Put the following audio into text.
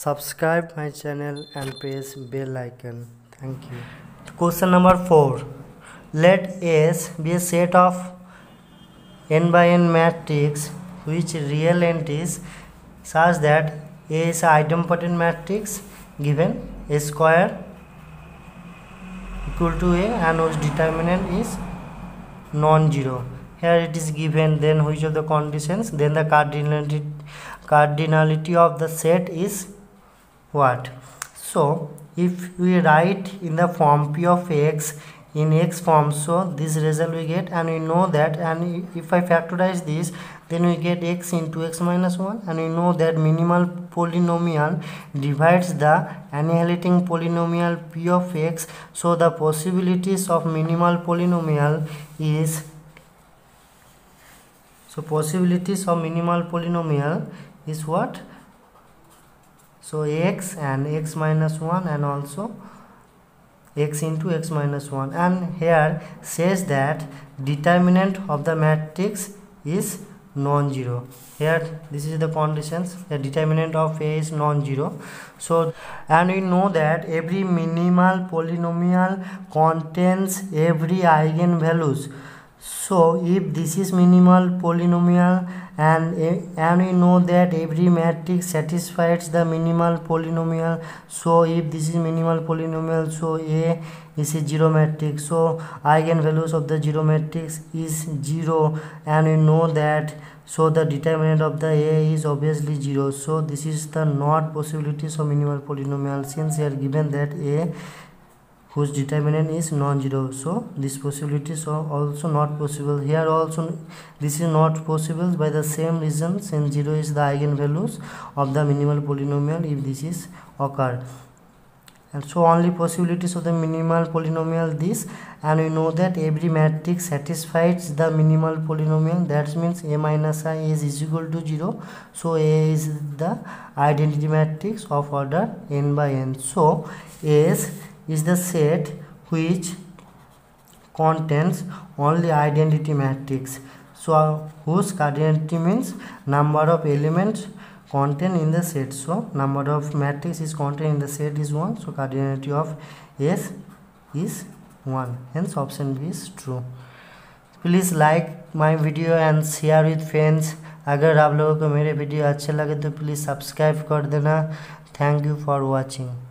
Subscribe my channel and press bell icon. Thank you. Question number 4. Let S be a set of n by n matrix which real entities such that A is idempotent matrix given A square equal to A and whose determinant is non-zero. Here it is given, then which of the conditions, then the cardinality of the set is what? So if we write in the form P of X in X form, so this result we get, and we know that, and if I factorize this, then we get X into X minus 1, and we know that minimal polynomial divides the annihilating polynomial P of X, so the possibilities of minimal polynomial is, so possibilities of minimal polynomial is what? So X and X minus 1 and also X into X minus 1, and here says that determinant of the matrix is non-zero. Here this is the conditions, the determinant of A is non-zero. So, and we know that every minimal polynomial contains every eigenvalues. So if this is minimal polynomial, and we know that every matrix satisfies the minimal polynomial, so if this is minimal polynomial, so A is a zero matrix, so eigenvalues of the zero matrix is zero, and we know that, so the determinant of the A is obviously zero. So this is the not possibilities of minimal polynomial, since they are given that A whose determinant is non-zero, so this possibility is also not possible. Here also this is not possible by the same reason, since 0 is the eigenvalues of the minimal polynomial if this is occurred. And so only possibilities of the minimal polynomial this, and we know that every matrix satisfies the minimal polynomial, that means A minus I is equal to 0, so A is the identity matrix of order n by n. So S is the set which contains only identity matrix, so whose cardinality means number of elements contained in the set, so number of matrix is contained in the set is 1, so cardinality of S is 1, hence option B is true. Please like my video and share with friends. अगर आप लोगों को मेरे video अच्छे लगे तो please subscribe कर देना. Thank you for watching.